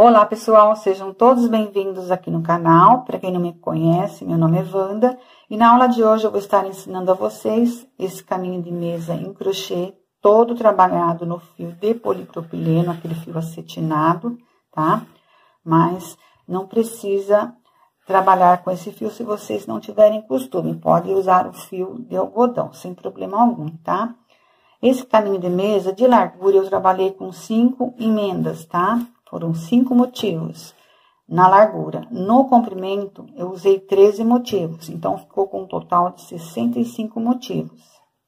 Olá, pessoal! Sejam todos bem-vindos aqui no canal. Para quem não me conhece, meu nome é Vanda e na aula de hoje eu vou estar ensinando a vocês esse caminho de mesa em crochê, todo trabalhado no fio de polipropileno, aquele fio acetinado, tá? Mas não precisa trabalhar com esse fio se vocês não tiverem costume, pode usar o fio de algodão, sem problema algum, tá? Esse caminho de mesa, de largura, eu trabalhei com 5 emendas, tá? Foram 5 motivos na largura. No comprimento, eu usei 13 motivos. Então, ficou com um total de 65 motivos,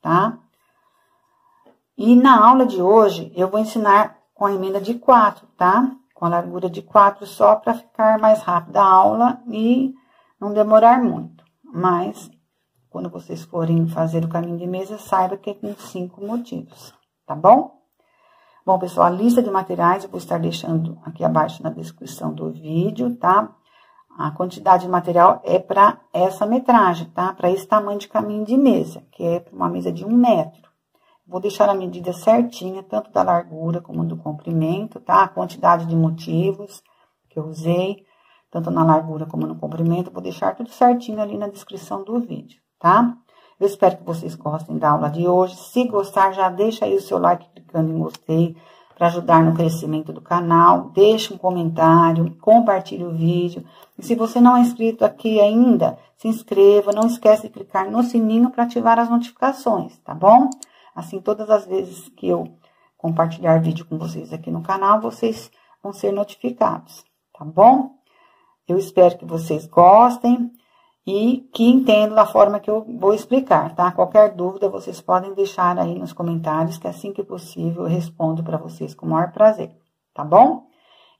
tá? E na aula de hoje, eu vou ensinar com a emenda de 4, tá? Com a largura de 4 só, para ficar mais rápida a aula e não demorar muito. Mas, quando vocês forem fazer o caminho de mesa, saiba que é com 5 motivos, tá bom? Bom, pessoal, a lista de materiais eu vou estar deixando aqui abaixo na descrição do vídeo, tá? A quantidade de material é para essa metragem, tá? Para esse tamanho de caminho de mesa, que é uma mesa de 1 metro. Vou deixar a medida certinha, tanto da largura como do comprimento, tá? A quantidade de motivos que eu usei, tanto na largura como no comprimento, vou deixar tudo certinho ali na descrição do vídeo, tá? Eu espero que vocês gostem da aula de hoje. Se gostar, já deixa aí o seu like clicando em gostei para ajudar no crescimento do canal. Deixe um comentário, compartilhe o vídeo. E se você não é inscrito aqui ainda, se inscreva. Não esquece de clicar no sininho para ativar as notificações, tá bom? Assim, todas as vezes que eu compartilhar vídeo com vocês aqui no canal, vocês vão ser notificados, tá bom? Eu espero que vocês gostem e que entendam da forma que eu vou explicar, tá? Qualquer dúvida, vocês podem deixar aí nos comentários, que assim que possível eu respondo para vocês com o maior prazer, tá bom?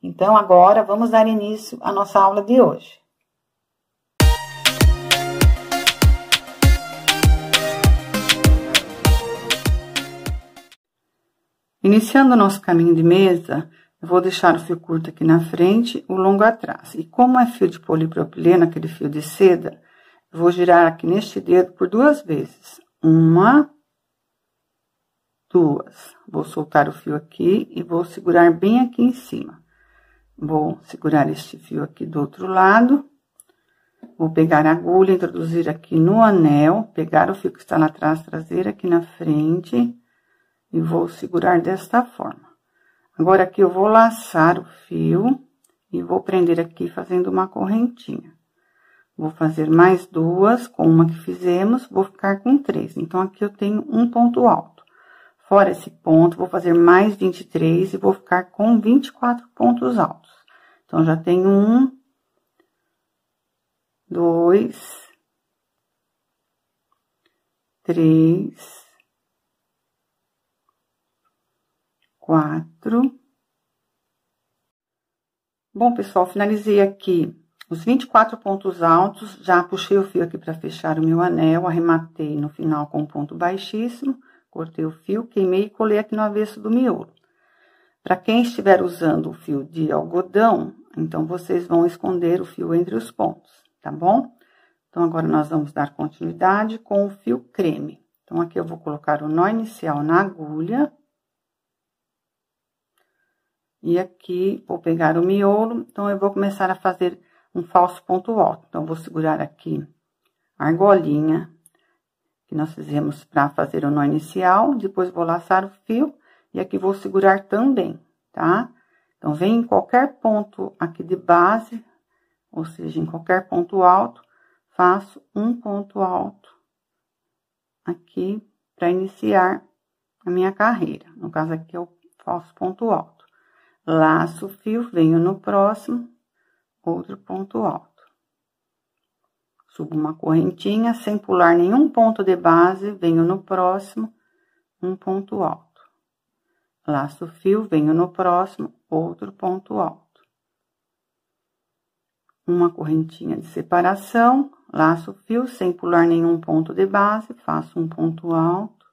Então, agora, vamos dar início à nossa aula de hoje. Iniciando o nosso caminho de mesa, eu vou deixar o fio curto aqui na frente, o longo atrás. E como é fio de polipropileno, aquele fio de seda, eu vou girar aqui neste dedo por 2 vezes. 1, 2. Vou soltar o fio aqui e vou segurar bem aqui em cima. Vou segurar este fio aqui do outro lado. Vou pegar a agulha, introduzir aqui no anel, pegar o fio que está lá atrás, trazer aqui na frente e vou segurar desta forma. Agora, aqui eu vou laçar o fio e vou prender aqui fazendo uma correntinha. Vou fazer mais 2, com uma que fizemos, vou ficar com 3. Então, aqui eu tenho um ponto alto. Fora esse ponto, vou fazer mais 23 e vou ficar com 24 pontos altos. Então, já tenho 1, 2, 3... 4. Bom, pessoal, finalizei aqui os 24 pontos altos, já puxei o fio aqui para fechar o meu anel, arrematei no final com um ponto baixíssimo, cortei o fio, queimei e colei aqui no avesso do miolo. Para quem estiver usando o fio de algodão, então, vocês vão esconder o fio entre os pontos, tá bom? Então, agora nós vamos dar continuidade com o fio creme. Então, aqui eu vou colocar o nó inicial na agulha. E aqui, vou pegar o miolo, então, eu vou começar a fazer um falso ponto alto. Então, vou segurar aqui a argolinha que nós fizemos para fazer o nó inicial. Depois, vou laçar o fio e aqui vou segurar também, tá? Então, vem em qualquer ponto aqui de base, ou seja, em qualquer ponto alto, faço um ponto alto aqui para iniciar a minha carreira. No caso, aqui é o falso ponto alto. Laço o fio, venho no próximo, outro ponto alto. Subo uma correntinha, sem pular nenhum ponto de base, venho no próximo, um ponto alto. Laço o fio, venho no próximo, outro ponto alto. Uma correntinha de separação, laço o fio, sem pular nenhum ponto de base, faço um ponto alto.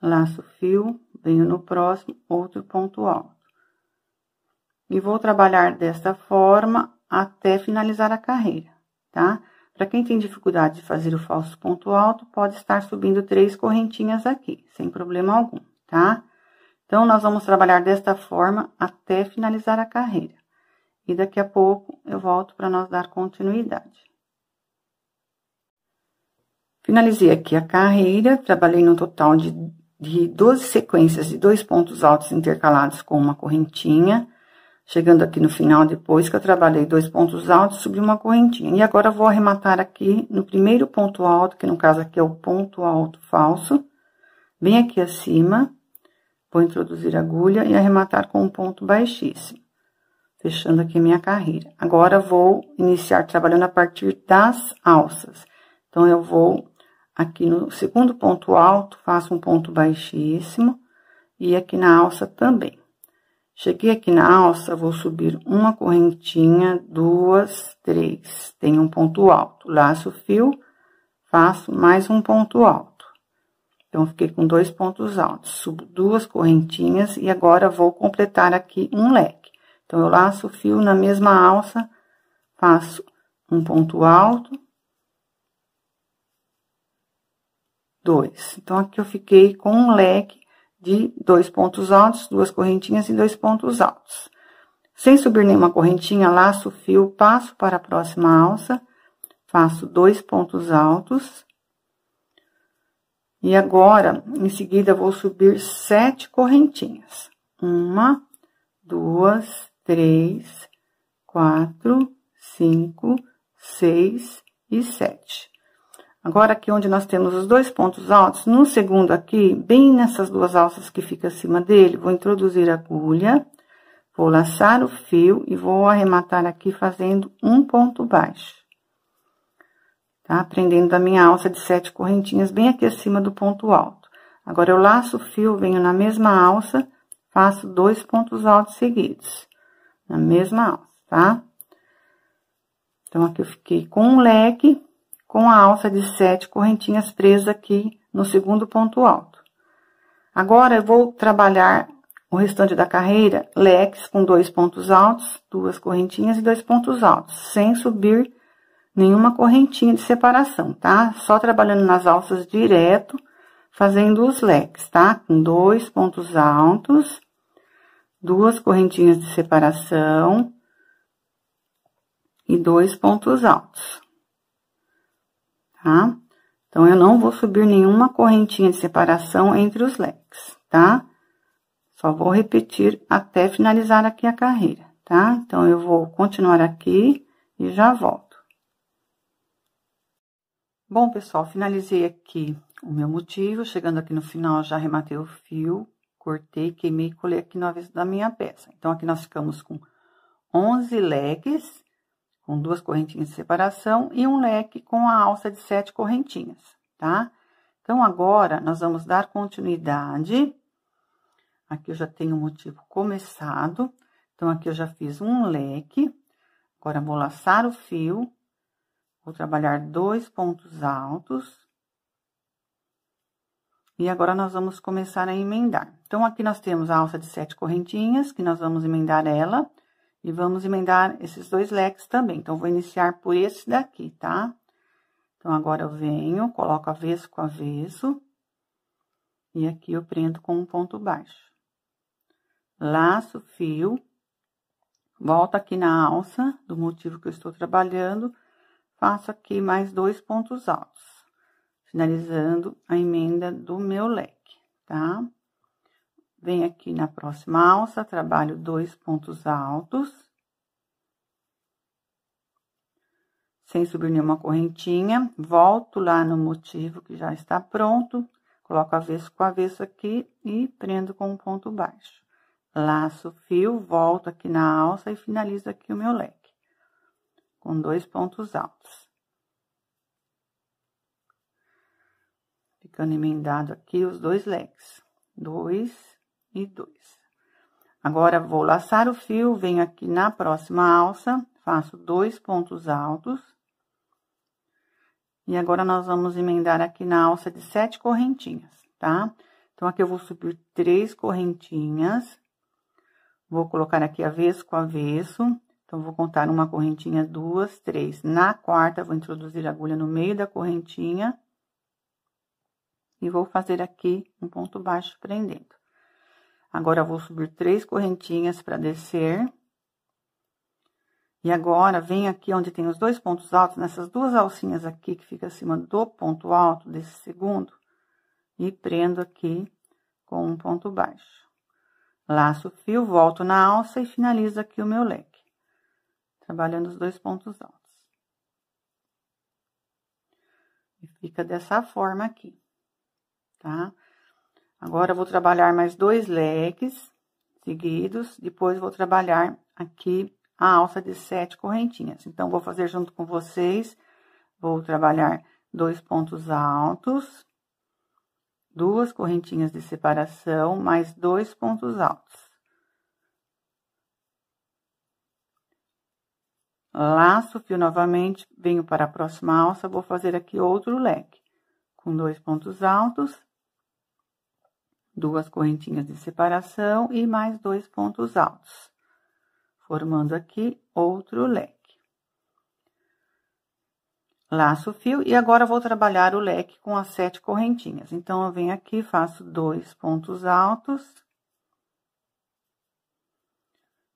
Laço o fio, venho no próximo, outro ponto alto. E vou trabalhar desta forma até finalizar a carreira, tá? Para quem tem dificuldade de fazer o falso ponto alto, pode estar subindo 3 correntinhas aqui, sem problema algum, tá? Então, nós vamos trabalhar desta forma até finalizar a carreira. E daqui a pouco, eu volto para nós dar continuidade. Finalizei aqui a carreira, trabalhei no total de 12 sequências de 2 pontos altos intercalados com uma correntinha. Chegando aqui no final, depois que eu trabalhei 2 pontos altos, subi uma correntinha. E agora, eu vou arrematar aqui no primeiro ponto alto, que no caso aqui é o ponto alto falso. Bem aqui acima, vou introduzir a agulha e arrematar com um ponto baixíssimo. Fechando aqui minha carreira. Agora, vou iniciar trabalhando a partir das alças. Então, eu vou aqui no segundo ponto alto, faço um ponto baixíssimo, e aqui na alça também. Cheguei aqui na alça, vou subir uma correntinha, 2, 3, tem um ponto alto. Laço o fio, faço mais um ponto alto. Então, fiquei com 2 pontos altos, subo 2 correntinhas, e agora vou completar aqui um leque. Então, eu laço o fio na mesma alça, faço um ponto alto, 2. Então, aqui eu fiquei com um leque de 2 pontos altos, 2 correntinhas e 2 pontos altos. Sem subir nenhuma correntinha, laço o fio, passo para a próxima alça, faço 2 pontos altos. E agora, em seguida, vou subir 7 correntinhas. 1, 2, 3, 4, 5, 6 e 7. Agora, aqui onde nós temos os 2 pontos altos, no segundo aqui, bem nessas 2 alças que fica acima dele, vou introduzir a agulha, vou laçar o fio e vou arrematar aqui fazendo um ponto baixo. Tá? Prendendo a minha alça de 7 correntinhas bem aqui acima do ponto alto. Agora, eu laço o fio, venho na mesma alça, faço 2 pontos altos seguidos. Na mesma alça, tá? Então, aqui eu fiquei com um leque, com a alça de 7 correntinhas presa aqui no segundo ponto alto. Agora, eu vou trabalhar o restante da carreira, leques com 2 pontos altos, 2 correntinhas e 2 pontos altos, sem subir nenhuma correntinha de separação, tá? Só trabalhando nas alças direto, fazendo os leques, tá? Com 2 pontos altos, 2 correntinhas de separação e 2 pontos altos. Tá? Então, eu não vou subir nenhuma correntinha de separação entre os leques, tá? Só vou repetir até finalizar aqui a carreira, tá? Então, eu vou continuar aqui e já volto. Bom, pessoal, finalizei aqui o meu motivo. Chegando aqui no final, já arrematei o fio, cortei, queimei e colei aqui no avesso da minha peça. Então, aqui nós ficamos com 11 leques, com 2 correntinhas de separação e um leque com a alça de 7 correntinhas, tá? Então, agora, nós vamos dar continuidade. Aqui eu já tenho o motivo começado. Então, aqui eu já fiz um leque. Agora, vou laçar o fio. Vou trabalhar 2 pontos altos. E agora, nós vamos começar a emendar. Então, aqui nós temos a alça de 7 correntinhas, que nós vamos emendar ela. E vamos emendar esses 2 leques também. Então, vou iniciar por esse daqui, tá? Então, agora eu venho, coloco avesso com avesso. E aqui eu prendo com um ponto baixo. Laço o fio. Volto aqui na alça do motivo que eu estou trabalhando. Faço aqui mais 2 pontos altos. Finalizando a emenda do meu leque, tá? Venho aqui na próxima alça, trabalho 2 pontos altos. Sem subir nenhuma correntinha. Volto lá no motivo que já está pronto. Coloco avesso com avesso aqui e prendo com um ponto baixo. Laço o fio, volto aqui na alça e finalizo aqui o meu leque. Com 2 pontos altos. Ficando emendado aqui os 2 leques. 2 e 2. Agora, vou laçar o fio, venho aqui na próxima alça, faço 2 pontos altos. E agora, nós vamos emendar aqui na alça de 7 correntinhas, tá? Então, aqui eu vou subir 3 correntinhas. Vou colocar aqui avesso com avesso. Então, vou contar uma correntinha, 2, 3. Na quarta, vou introduzir a agulha no meio da correntinha. E vou fazer aqui um ponto baixo prendendo. Agora, eu vou subir 3 correntinhas para descer. E agora, vem aqui onde tem os 2 pontos altos, nessas 2 alcinhas aqui, que fica acima do ponto alto desse segundo, e prendo aqui com um ponto baixo. Laço o fio, volto na alça e finalizo aqui o meu leque, trabalhando os 2 pontos altos. E fica dessa forma aqui, tá? Agora, eu vou trabalhar mais 2 leques seguidos, depois vou trabalhar aqui a alça de 7 correntinhas. Então, vou fazer junto com vocês, vou trabalhar 2 pontos altos, 2 correntinhas de separação, mais 2 pontos altos. Laço o fio novamente, venho para a próxima alça, vou fazer aqui outro leque, com 2 pontos altos, 2 correntinhas de separação e mais 2 pontos altos, formando aqui outro leque. Laço o fio e agora vou trabalhar o leque com as 7 correntinhas. Então, eu venho aqui, faço 2 pontos altos,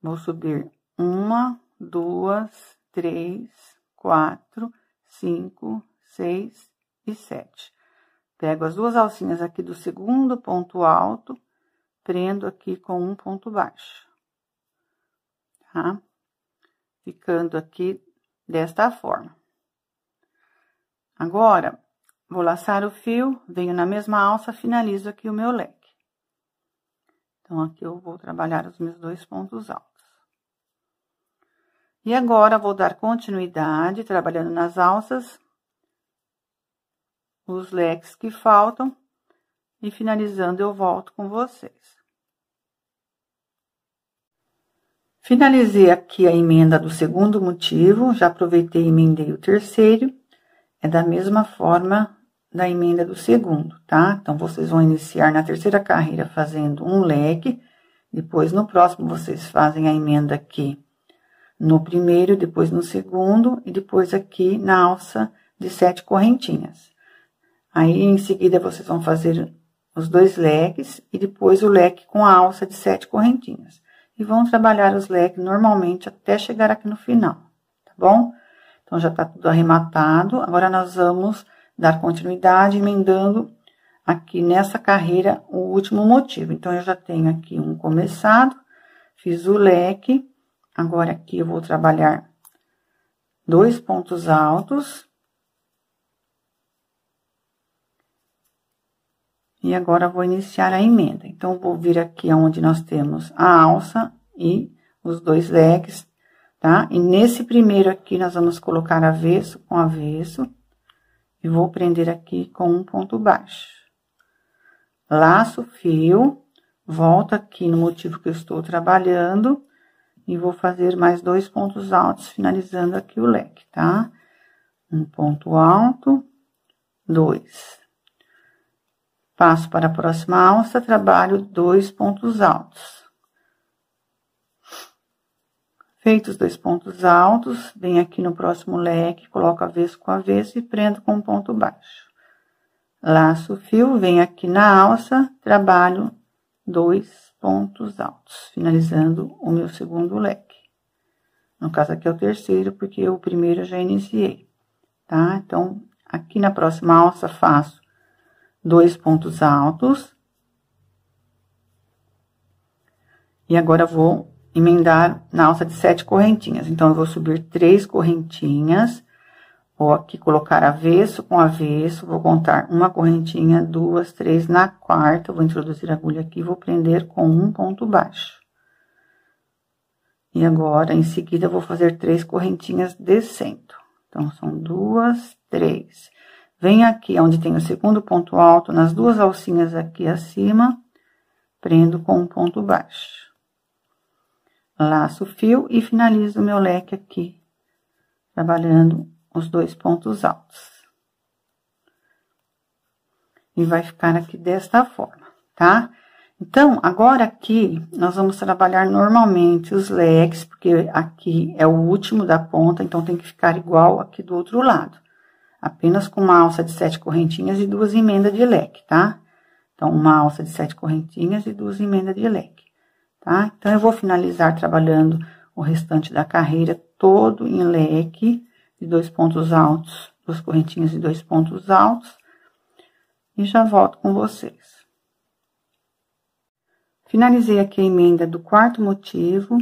vou subir 1, 2, 3, 4, 5, 6 e 7. Pego as 2 alcinhas aqui do segundo ponto alto, prendo aqui com um ponto baixo. Tá? Ficando aqui desta forma. Agora, vou laçar o fio, venho na mesma alça, finalizo aqui o meu leque. Então, aqui eu vou trabalhar os meus 2 pontos altos. E agora, vou dar continuidade, trabalhando nas alças, os leques que faltam, e finalizando eu volto com vocês. Finalizei aqui a emenda do segundo motivo, já aproveitei e emendei o terceiro, é da mesma forma da emenda do segundo, tá? Então, vocês vão iniciar na terceira carreira fazendo um leque, depois no próximo vocês fazem a emenda aqui no primeiro, depois no segundo, e depois aqui na alça de 7 correntinhas. Aí, em seguida, vocês vão fazer os 2 leques e depois o leque com a alça de 7 correntinhas. E vão trabalhar os leques normalmente até chegar aqui no final, tá bom? Então, já tá tudo arrematado. Agora, nós vamos dar continuidade emendando aqui nessa carreira o último motivo. Então, eu já tenho aqui um começado, fiz o leque. Agora, aqui eu vou trabalhar 2 pontos altos. E agora, vou iniciar a emenda. Então, vou vir aqui onde nós temos a alça e os 2 leques, tá? E nesse primeiro aqui, nós vamos colocar avesso com avesso. E vou prender aqui com um ponto baixo. Laço o fio, volto aqui no motivo que eu estou trabalhando. E vou fazer mais 2 pontos altos, finalizando aqui o leque, tá? Um ponto alto, 2. Passo para a próxima alça, trabalho 2 pontos altos. Feitos os 2 pontos altos, venho aqui no próximo leque, coloco avesso com avesso e prendo com um ponto baixo. Laço o fio, venho aqui na alça, trabalho 2 pontos altos, finalizando o meu segundo leque. No caso aqui é o terceiro, porque o primeiro eu já iniciei, tá? Então, aqui na próxima alça faço 2 pontos altos. E agora, vou emendar na alça de 7 correntinhas. Então, eu vou subir 3 correntinhas. Vou aqui colocar avesso com avesso. Vou contar uma correntinha, 2, 3. Na quarta, vou introduzir a agulha aqui e vou prender com um ponto baixo. E agora, em seguida, eu vou fazer 3 correntinhas descendo. Então, são 2, 3. Venho aqui onde tem o segundo ponto alto, nas 2 alcinhas aqui acima, prendo com um ponto baixo. Laço o fio e finalizo o meu leque aqui, trabalhando os 2 pontos altos. E vai ficar aqui desta forma, tá? Então, agora aqui, nós vamos trabalhar normalmente os leques, porque aqui é o último da ponta, então tem que ficar igual aqui do outro lado. Apenas com uma alça de 7 correntinhas e 2 emendas de leque, tá? Então, uma alça de 7 correntinhas e 2 emendas de leque, tá? Então, eu vou finalizar trabalhando o restante da carreira todo em leque, de 2 pontos altos, 2 correntinhas e 2 pontos altos, e já volto com vocês. Finalizei aqui a emenda do quarto motivo,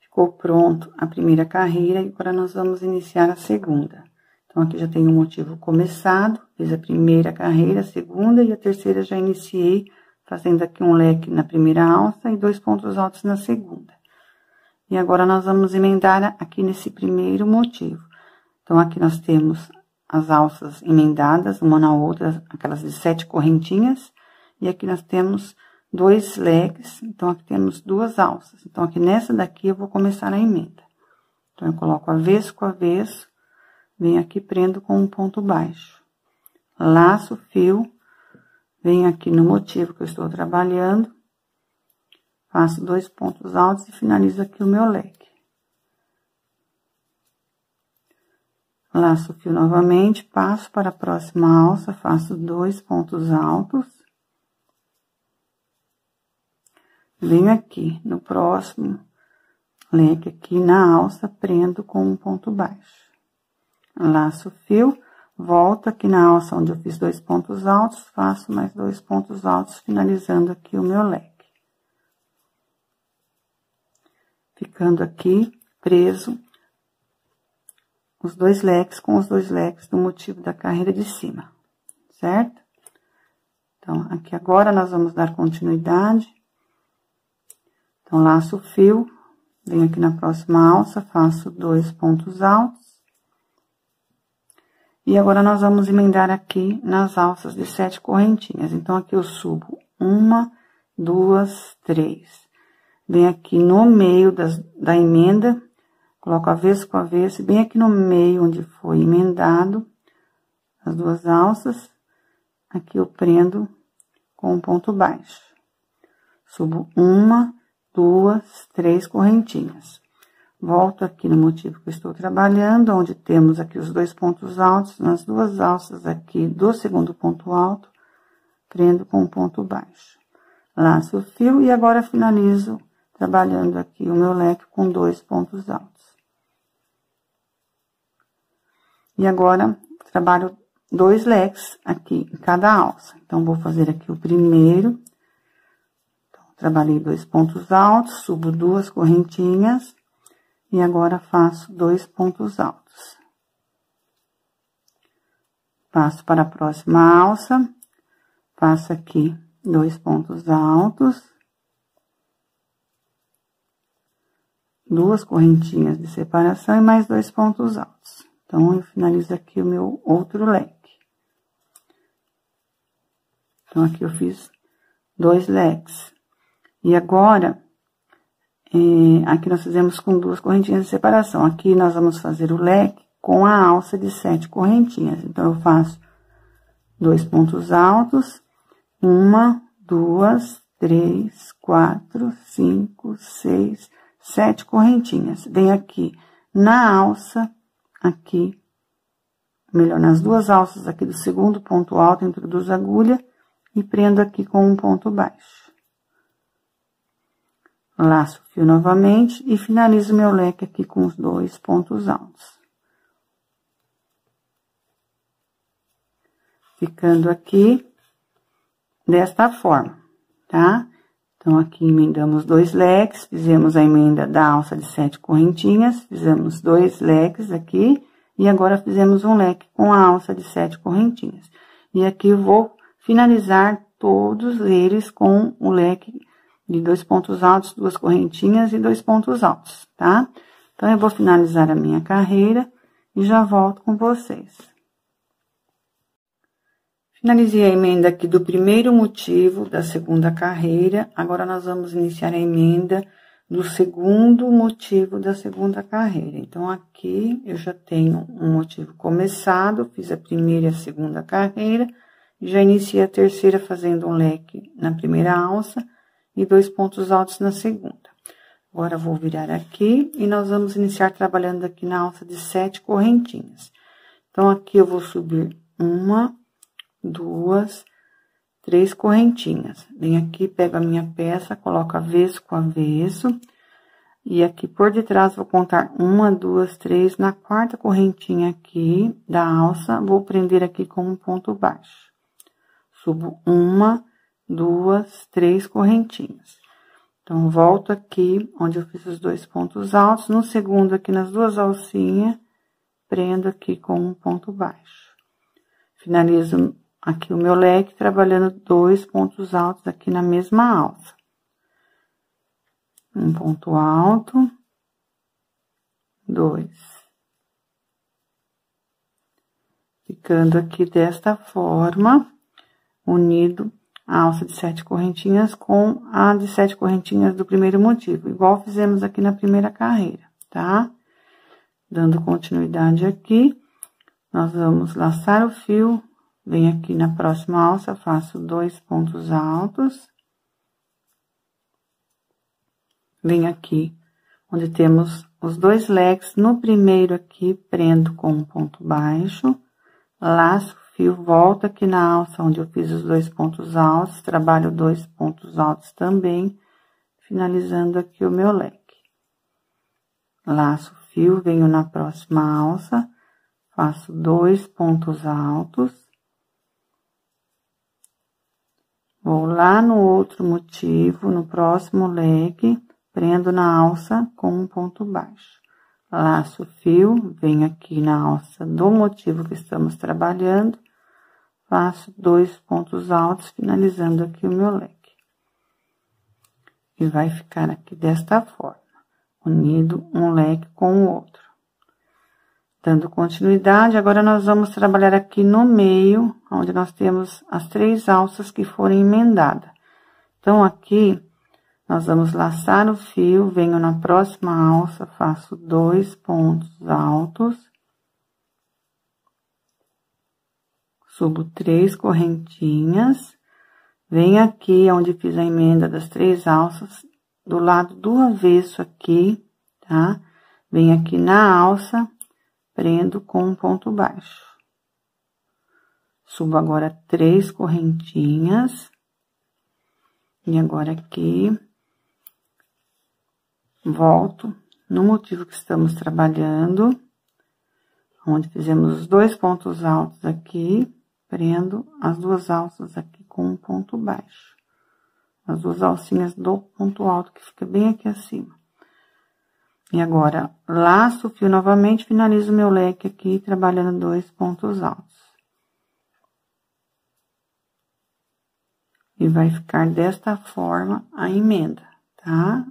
ficou pronto a primeira carreira, e agora nós vamos iniciar a segunda. Então, aqui já tem um motivo começado, fiz a primeira carreira, a segunda e a terceira já iniciei, fazendo aqui um leque na primeira alça e 2 pontos altos na segunda. E agora, nós vamos emendar aqui nesse primeiro motivo. Então, aqui nós temos as alças emendadas, uma na outra, aquelas de 7 correntinhas, e aqui nós temos 2 leques, então, aqui temos 2 alças. Então, aqui nessa daqui eu vou começar a emenda. Então, eu coloco avesso com avesso. Venho aqui, prendo com um ponto baixo. Laço o fio, venho aqui no motivo que eu estou trabalhando, faço 2 pontos altos e finalizo aqui o meu leque. Laço o fio novamente, passo para a próxima alça, faço 2 pontos altos. Venho aqui no próximo leque, aqui na alça, prendo com um ponto baixo. Laço o fio, volto aqui na alça onde eu fiz 2 pontos altos, faço mais 2 pontos altos, finalizando aqui o meu leque. Ficando aqui preso os 2 leques com os 2 leques do motivo da carreira de cima, certo? Então, aqui agora nós vamos dar continuidade. Então, laço o fio, venho aqui na próxima alça, faço 2 pontos altos. E agora, nós vamos emendar aqui nas alças de 7 correntinhas. Então, aqui eu subo 1, 2, 3. Bem aqui no meio da emenda, coloco avesso com avesso, bem aqui no meio onde foi emendado as 2 alças, aqui eu prendo com um ponto baixo. Subo 1, 2, 3 correntinhas. Volto aqui no motivo que eu estou trabalhando, onde temos aqui os 2 pontos altos, nas 2 alças aqui do segundo ponto alto, prendo com um ponto baixo. Laço o fio e agora finalizo trabalhando aqui o meu leque com 2 pontos altos. E agora, trabalho 2 leques aqui em cada alça. Então, vou fazer aqui o primeiro. Então, trabalhei 2 pontos altos, subo 2 correntinhas. E agora, faço 2 pontos altos. Passo para a próxima alça, faço aqui 2 pontos altos, 2 correntinhas de separação e mais 2 pontos altos. Então, eu finalizo aqui o meu outro leque. Então, aqui eu fiz 2 leques. E agora, aqui nós fizemos com 2 correntinhas de separação. Aqui nós vamos fazer o leque com a alça de 7 correntinhas. Então, eu faço 2 pontos altos, 1, 2, 3, 4, 5, 6, 7 correntinhas. Venho aqui na alça, aqui, melhor, nas 2 alças aqui do segundo ponto alto, introduzo a agulha e prendo aqui com um ponto baixo. Laço o fio novamente e finalizo meu leque aqui com os 2 pontos altos. Ficando aqui desta forma, tá? Então, aqui emendamos 2 leques, fizemos a emenda da alça de 7 correntinhas, fizemos 2 leques aqui, e agora fizemos um leque com a alça de 7 correntinhas. E aqui eu vou finalizar todos eles com o leque de 2 pontos altos, 2 correntinhas e 2 pontos altos, tá? Então, eu vou finalizar a minha carreira e já volto com vocês. Finalizei a emenda aqui do primeiro motivo da segunda carreira. Agora, nós vamos iniciar a emenda do segundo motivo da segunda carreira. Então, aqui eu já tenho um motivo começado, fiz a primeira e a segunda carreira. Já iniciei a terceira fazendo um leque na primeira alça e 2 pontos altos na segunda. Agora, vou virar aqui e nós vamos iniciar trabalhando aqui na alça de 7 correntinhas. Então, aqui eu vou subir 1, 2, 3 correntinhas. Vem aqui, pego a minha peça, coloco avesso com avesso. E aqui por detrás, vou contar 1, 2, 3. Na quarta correntinha aqui da alça, vou prender aqui com um ponto baixo. Subo 1, 2, 3 correntinhas. Então, volto aqui, onde eu fiz os 2 pontos altos. No segundo, aqui nas 2 alcinhas, prendo aqui com um ponto baixo. Finalizo aqui o meu leque, trabalhando 2 pontos altos aqui na mesma alça. Um ponto alto. 2. Ficando aqui desta forma, unido a alça de 7 correntinhas com a de 7 correntinhas do primeiro motivo, igual fizemos aqui na primeira carreira, tá? Dando continuidade aqui, nós vamos laçar o fio, vem aqui na próxima alça, faço 2 pontos altos. Vem aqui, onde temos os 2 leques, no primeiro aqui, prendo com um ponto baixo, laço o fio, volto aqui na alça onde eu fiz os 2 pontos altos, trabalho 2 pontos altos também, finalizando aqui o meu leque. Laço o fio, venho na próxima alça, faço 2 pontos altos. Vou lá no outro motivo, no próximo leque, prendo na alça com um ponto baixo. Laço o fio, venho aqui na alça do motivo que estamos trabalhando. Faço 2 pontos altos, finalizando aqui o meu leque. E vai ficar aqui desta forma, unido um leque com o outro. Dando continuidade, agora nós vamos trabalhar aqui no meio, onde nós temos as 3 alças que foram emendadas. Então, aqui, nós vamos laçar o fio, venho na próxima alça, faço 2 pontos altos. Subo 3 correntinhas, venho aqui onde fiz a emenda das 3 alças, do lado do avesso aqui, tá? Venho aqui na alça, prendo com um ponto baixo. Subo agora 3 correntinhas, e agora aqui, volto no motivo que estamos trabalhando, onde fizemos os 2 pontos altos aqui. Prendo as 2 alças aqui com um ponto baixo. As 2 alcinhas do ponto alto, que fica bem aqui acima. E agora, laço o fio novamente, finalizo meu leque aqui, trabalhando 2 pontos altos. E vai ficar desta forma a emenda, tá?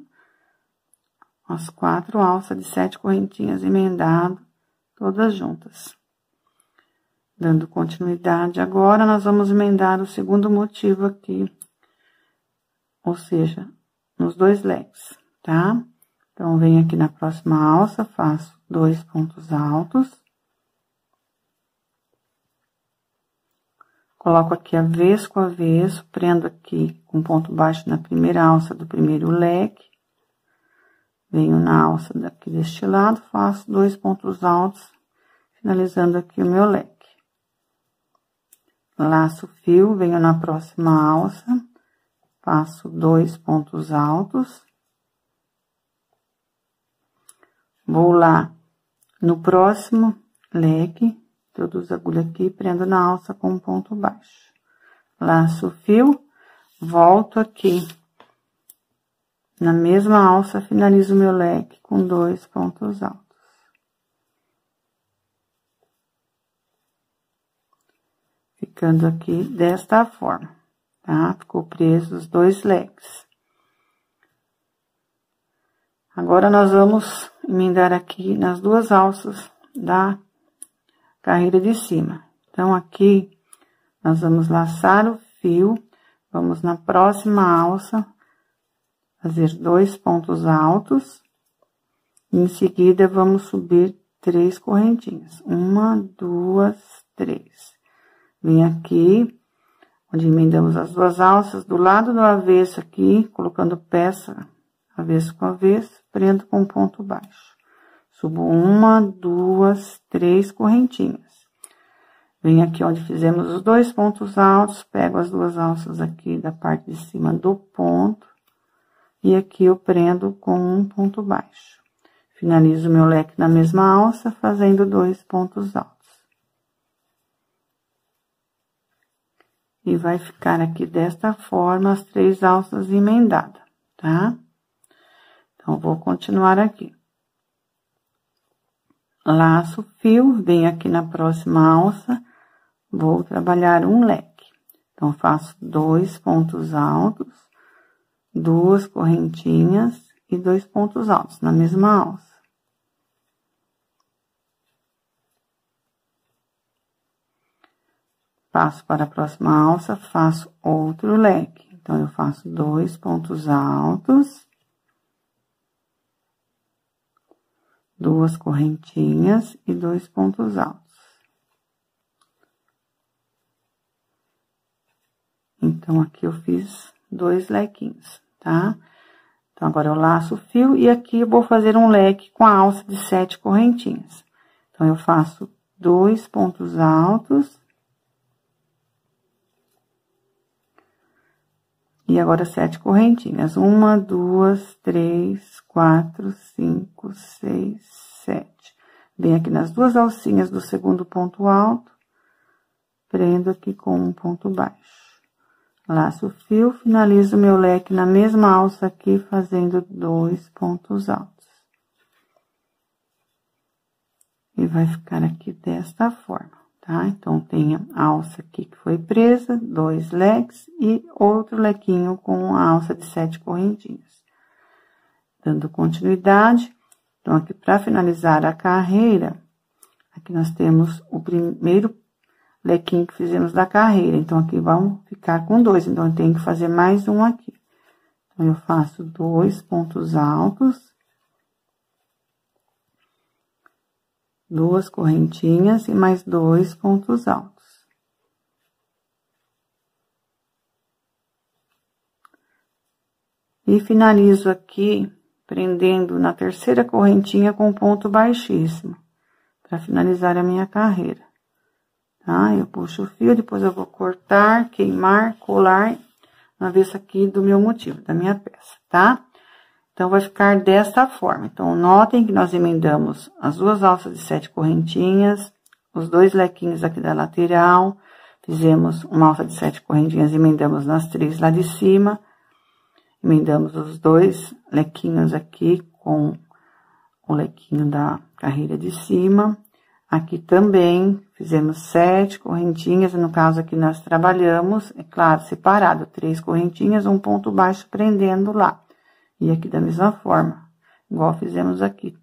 As 4 alças de 7 correntinhas emendado, todas juntas. Dando continuidade agora, nós vamos emendar o segundo motivo aqui, ou seja, nos 2 leques, tá? Então, venho aqui na próxima alça, faço 2 pontos altos. Coloco aqui avesso com avesso, prendo aqui com ponto baixo na primeira alça do primeiro leque. Venho na alça daqui deste lado, faço 2 pontos altos, finalizando aqui o meu leque. Laço o fio, venho na próxima alça, faço 2 pontos altos. Vou lá no próximo leque, introduzo a agulha aqui, prendo na alça com um ponto baixo. Laço o fio, volto aqui na mesma alça, finalizo o meu leque com 2 pontos altos. Ficando aqui desta forma, tá? Ficou preso os 2 leques. Agora, nós vamos emendar aqui nas 2 alças da carreira de cima. Então, aqui, nós vamos laçar o fio, vamos na próxima alça, fazer 2 pontos altos. E em seguida, vamos subir 3 correntinhas. 1, 2, 3. Vem aqui, onde emendamos as 2 alças, do lado do avesso aqui, colocando peça avesso com avesso, prendo com ponto baixo. Subo 1, 2, 3 correntinhas. Vem aqui onde fizemos os dois pontos altos, pego as duas alças aqui da parte de cima do ponto, e aqui eu prendo com um ponto baixo. Finalizo meu leque na mesma alça, fazendo dois pontos altos. E vai ficar aqui desta forma as três alças emendadas, tá? Então, vou continuar aqui. Laço o fio, venho aqui na próxima alça, vou trabalhar um leque. Então, faço dois pontos altos, duas correntinhas e dois pontos altos na mesma alça. Passo para a próxima alça, faço outro leque. Então, eu faço dois pontos altos, duas correntinhas e dois pontos altos. Então, aqui eu fiz dois lequinhos, tá? Então, agora eu laço o fio e aqui eu vou fazer um leque com a alça de 7 correntinhas. Então, eu faço dois pontos altos. E agora, 7 correntinhas. 1, 2, 3, 4, 5, 6, 7. Vem aqui nas duas alcinhas do segundo ponto alto, prendo aqui com um ponto baixo. Laço o fio, finalizo meu leque na mesma alça aqui, fazendo dois pontos altos. E vai ficar aqui desta forma. Tá? Então, tem a alça aqui que foi presa, dois leques e outro lequinho com a alça de 7 correntinhas. Dando continuidade, então, aqui para finalizar a carreira, aqui nós temos o primeiro lequinho que fizemos da carreira. Então, aqui vamos ficar com dois, então, eu tenho que fazer mais um aqui. Então, eu faço dois pontos altos, duas correntinhas e mais dois pontos altos. E finalizo aqui, prendendo na terceira correntinha com ponto baixíssimo, para finalizar a minha carreira. Tá? Eu puxo o fio, depois eu vou cortar, queimar, colar, na vez aqui do meu motivo, da minha peça, tá? Então, vai ficar desta forma. Então, notem que nós emendamos as duas alças de 7 correntinhas, os dois lequinhos aqui da lateral, fizemos uma alça de 7 correntinhas, emendamos nas três lá de cima, emendamos os dois lequinhos aqui com o lequinho da carreira de cima. Aqui também fizemos 7 correntinhas, no caso aqui nós trabalhamos, é claro, separado, 3 correntinhas, um ponto baixo prendendo lá. E aqui da mesma forma, igual fizemos aqui.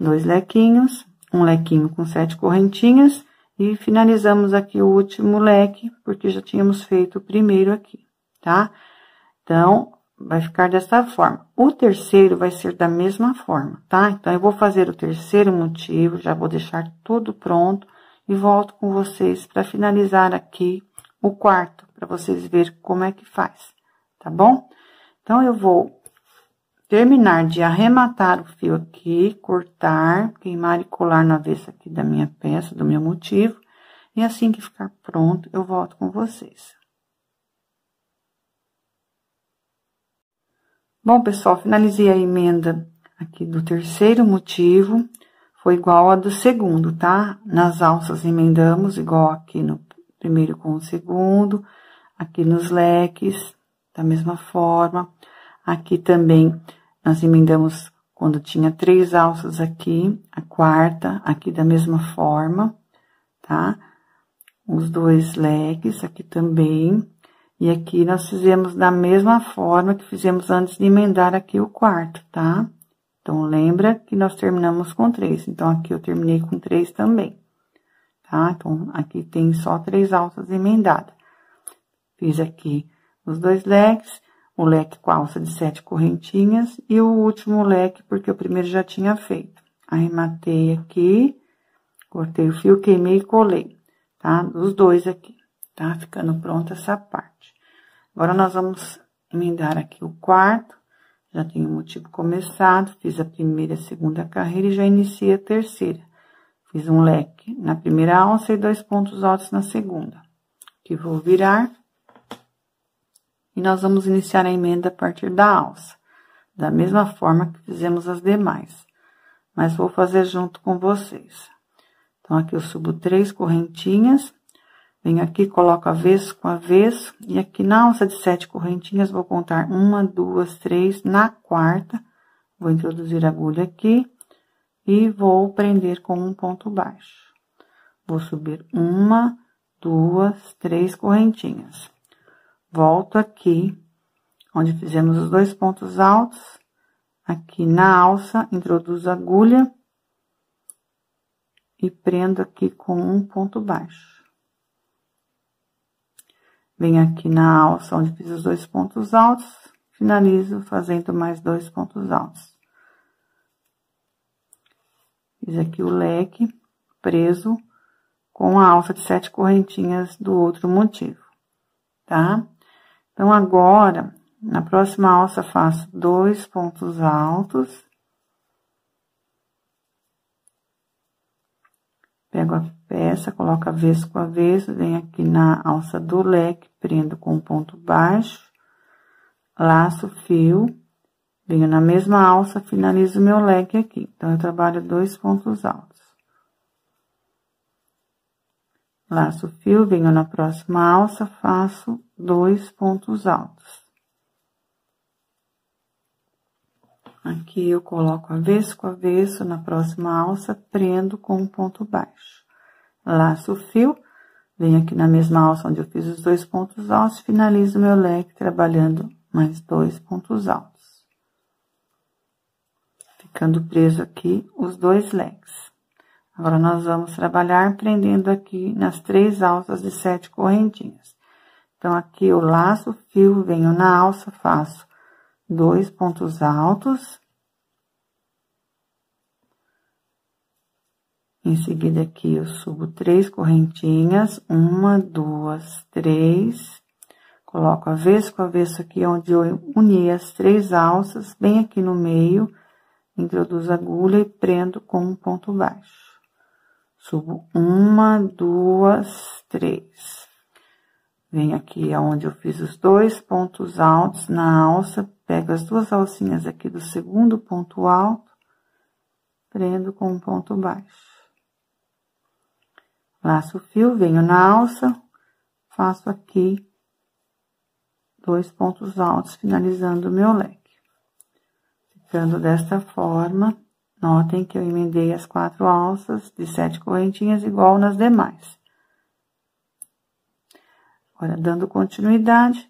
Dois lequinhos, um lequinho com 7 correntinhas, e finalizamos aqui o último leque, porque já tínhamos feito o primeiro aqui, tá? Então, vai ficar dessa forma. O terceiro vai ser da mesma forma, tá? Então, eu vou fazer o terceiro motivo, já vou deixar tudo pronto, e volto com vocês para finalizar aqui o quarto, para vocês verem como é que faz, tá bom? Então, eu vou terminar de arrematar o fio aqui, cortar, queimar e colar na vez aqui da minha peça, do meu motivo. E assim que ficar pronto, eu volto com vocês. Bom, pessoal, finalizei a emenda aqui do terceiro motivo. Foi igual a do segundo, tá? Nas alças emendamos, igual aqui no primeiro com o segundo, aqui nos leques. Da mesma forma, aqui também nós emendamos quando tinha 3 alças aqui, a quarta aqui da mesma forma, tá? Os dois leques aqui também, e aqui nós fizemos da mesma forma que fizemos antes de emendar aqui o quarto, tá? Então, lembra que nós terminamos com 3, então, aqui eu terminei com 3 também, tá? Então, aqui tem só 3 alças emendadas. Fiz aqui os dois leques, o leque com a alça de 7 correntinhas e o último leque, porque o primeiro já tinha feito. Arrematei aqui, cortei o fio, queimei e colei, tá? Os dois aqui, tá? Ficando pronta essa parte. Agora, nós vamos emendar aqui o quarto, já tenho o motivo começado, fiz a primeira e a segunda carreira e já iniciei a terceira. Fiz um leque na primeira alça e 2 pontos altos na segunda, que vou virar. E nós vamos iniciar a emenda a partir da alça, da mesma forma que fizemos as demais, mas vou fazer junto com vocês. Então, aqui eu subo 3 correntinhas, venho aqui, coloco avesso com avesso, e aqui na alça de 7 correntinhas, vou contar 1, 2, 3, na quarta, vou introduzir a agulha aqui, e vou prender com um ponto baixo. Vou subir 1, 2, 3 correntinhas. Volto aqui, onde fizemos os 2 pontos altos, aqui na alça, introduzo a agulha e prendo aqui com um ponto baixo. Venho aqui na alça, onde fiz os 2 pontos altos, finalizo fazendo mais 2 pontos altos. Fiz aqui o leque preso com a alça de 7 correntinhas do outro motivo, tá? Então, agora, na próxima alça, faço 2 pontos altos. Pego a peça, coloco avesso com avesso, venho aqui na alça do leque, prendo com um ponto baixo. Laço o fio, venho na mesma alça, finalizo o meu leque aqui. Então, eu trabalho 2 pontos altos. Laço o fio, venho na próxima alça, faço 2 pontos altos. Aqui eu coloco avesso com avesso, na próxima alça, prendo com um ponto baixo. Laço o fio, venho aqui na mesma alça onde eu fiz os 2 pontos altos, finalizo o meu leque trabalhando mais 2 pontos altos. Ficando preso aqui os 2 leques. Agora, nós vamos trabalhar prendendo aqui nas 3 alças de 7 correntinhas. Então, aqui eu laço o fio, venho na alça, faço 2 pontos altos. Em seguida, aqui eu subo 3 correntinhas, 1, 2, 3. Coloco avesso com avesso aqui, onde eu uni as 3 alças, bem aqui no meio, introduzo a agulha e prendo com um ponto baixo. Subo 1, 2, 3. Venho aqui aonde eu fiz os 2 pontos altos na alça, pego as 2 alcinhas aqui do segundo ponto alto, prendo com um ponto baixo. Laço o fio, venho na alça, faço aqui 2 pontos altos, finalizando o meu leque. Ficando desta forma, notem que eu emendei as 4 alças de 7 correntinhas igual nas demais. Agora, dando continuidade,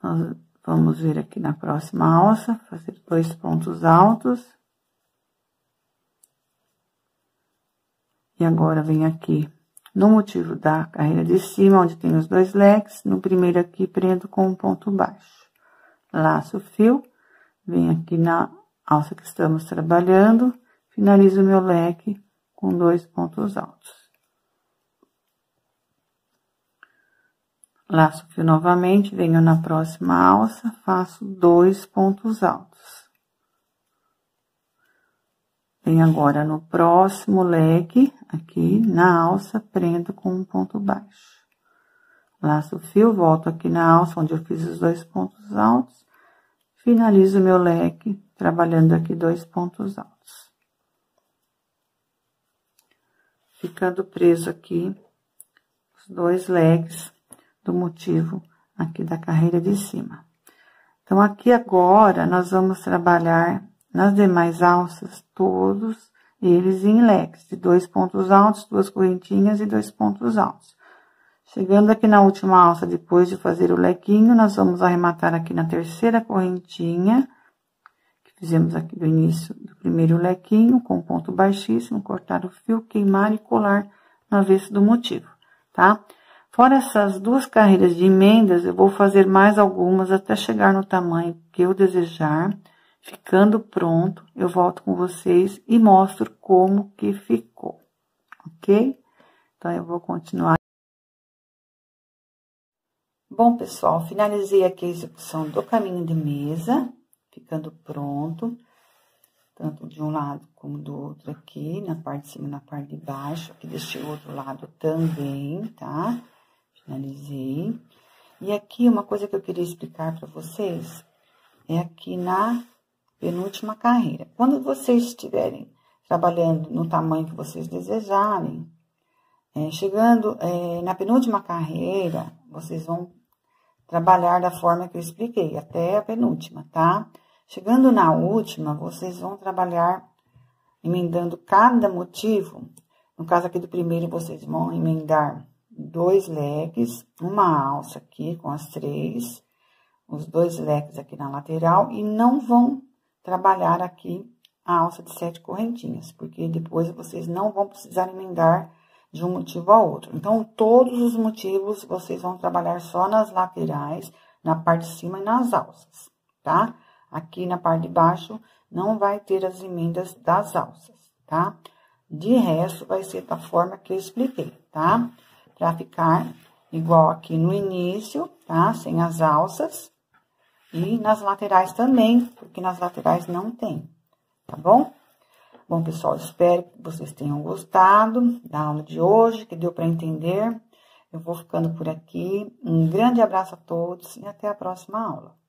nós vamos vir aqui na próxima alça, fazer 2 pontos altos. E agora, vem aqui no motivo da carreira de cima, onde tem os 2 leques, no primeiro aqui, prendo com um ponto baixo. Laço o fio, venho aqui na alça que estamos trabalhando, finalizo o meu leque com 2 pontos altos. Laço o fio novamente, venho na próxima alça, faço 2 pontos altos. Venho agora no próximo leque, aqui na alça, prendo com um ponto baixo. Laço o fio, volto aqui na alça onde eu fiz os 2 pontos altos, finalizo o meu leque, trabalhando aqui 2 pontos altos. Ficando preso aqui os 2 leques do motivo aqui da carreira de cima. Então, aqui agora, nós vamos trabalhar nas demais alças, todos eles em leques, de 2 pontos altos, 2 correntinhas e 2 pontos altos. Chegando aqui na última alça, depois de fazer o lequinho, nós vamos arrematar aqui na terceira correntinha, que fizemos aqui do início do primeiro lequinho, com ponto baixíssimo, cortar o fio, queimar e colar no avesso do motivo, tá? Fora essas 2 carreiras de emendas, eu vou fazer mais algumas até chegar no tamanho que eu desejar. Ficando pronto, eu volto com vocês e mostro como que ficou, ok? Então, eu vou continuar. Bom, pessoal, finalizei aqui a execução do caminho de mesa, ficando pronto. tanto de um lado como do outro aqui, na parte de cima, na parte de baixo, aqui deste outro lado também, tá? Finalizei. E aqui, uma coisa que eu queria explicar para vocês, é aqui na penúltima carreira. Quando vocês estiverem trabalhando no tamanho que vocês desejarem, chegando na penúltima carreira, vocês vão trabalhar da forma que eu expliquei, até a penúltima, tá? Chegando na última, vocês vão trabalhar emendando cada motivo. No caso aqui do primeiro, vocês vão emendar 2 leques, uma alça aqui com as 3, os 2 leques aqui na lateral, e não vão trabalhar aqui a alça de 7 correntinhas, porque depois vocês não vão precisar emendar de um motivo ao outro. Então, todos os motivos vocês vão trabalhar só nas laterais, na parte de cima e nas alças, tá? Aqui na parte de baixo não vai ter as emendas das alças, tá? De resto, vai ser da forma que eu expliquei, tá? Pra ficar igual aqui no início, tá? Sem as alças. E nas laterais também, porque nas laterais não tem, tá bom? Bom, pessoal, espero que vocês tenham gostado da aula de hoje, que deu para entender. Eu vou ficando por aqui. Um grande abraço a todos e até a próxima aula.